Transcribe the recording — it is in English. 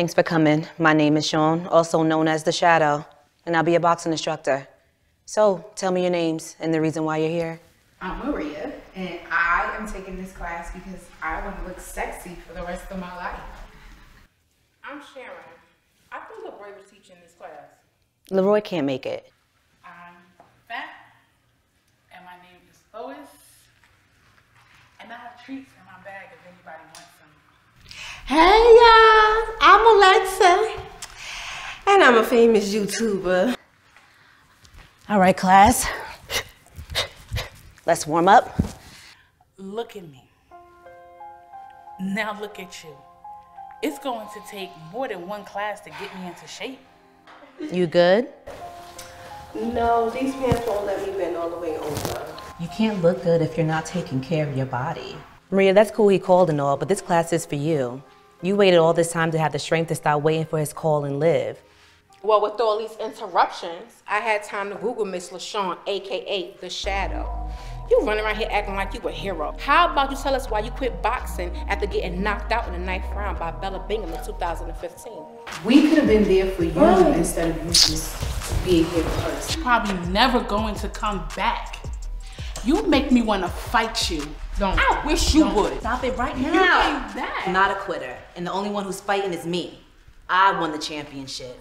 Thanks for coming. My name is Shawn, also known as The Shadow, and I'll be a boxing instructor. So, tell me your names and the reason why you're here. I'm Maria, and I am taking this class because I want to look sexy for the rest of my life. I'm Sharon. I think LeRoy was teaching this class. LeRoy can't make it. I'm Fat, and my name is Lois, and I have treats in my bag if anybody wants them. Hey y'all, I'm Alexa, and I'm a famous YouTuber. All right, class. Let's warm up. Look at me. Now look at you. It's going to take more than one class to get me into shape. You good? No, these pants won't let me bend all the way over. You can't look good if you're not taking care of your body. Maria, that's cool he called and all, but this class is for you. You waited all this time to have the strength to stop waiting for his call and live. Well, with all these interruptions, I had time to Google Miss Lashone, AKA The Shadow. You running around here acting like you a hero. How about you tell us why you quit boxing after getting knocked out in the 9th round by Bella Bingham in 2015? We could have been there for you instead of you just being here for us. Probably never going to come back. You make me want to fight you. Don't. I wish you would. Stop it right now. You ain't that. I'm not a quitter, and the only one who's fighting is me. I won the championship.